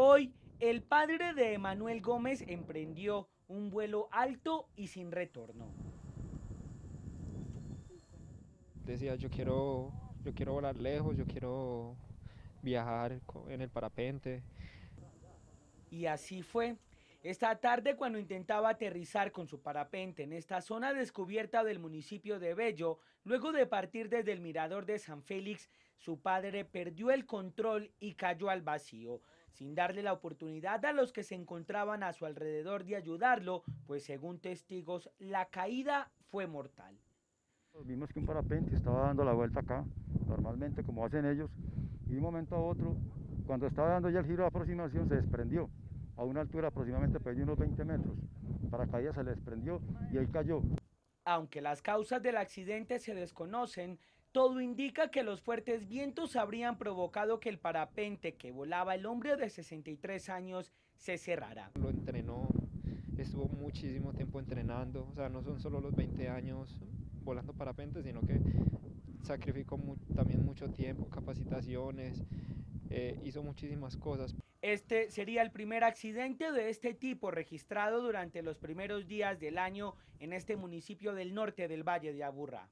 Hoy, el padre de Emmanuel Gómez emprendió un vuelo alto y sin retorno. Decía, yo quiero volar lejos, yo quiero viajar en el parapente. Y así fue. Esta tarde, cuando intentaba aterrizar con su parapente en esta zona descubierta del municipio de Bello, luego de partir desde el mirador de San Félix, su padre perdió el control y cayó al vacío, sin darle la oportunidad a los que se encontraban a su alrededor de ayudarlo, pues según testigos, la caída fue mortal. Vimos que un parapente estaba dando la vuelta acá, normalmente como hacen ellos, y de un momento a otro, cuando estaba dando ya el giro de aproximación, se desprendió. A una altura aproximadamente de unos 20 metros, paracaídas se le desprendió y ahí cayó. Aunque las causas del accidente se desconocen, todo indica que los fuertes vientos habrían provocado que el parapente que volaba el hombre de 63 años se cerrara. Lo entrenó, estuvo muchísimo tiempo entrenando, o sea, no son solo los 20 años volando parapente, sino que sacrificó también mucho tiempo, capacitaciones, hizo muchísimas cosas. Este sería el primer accidente de este tipo registrado durante los primeros días del año en este municipio del norte del Valle de Aburrá.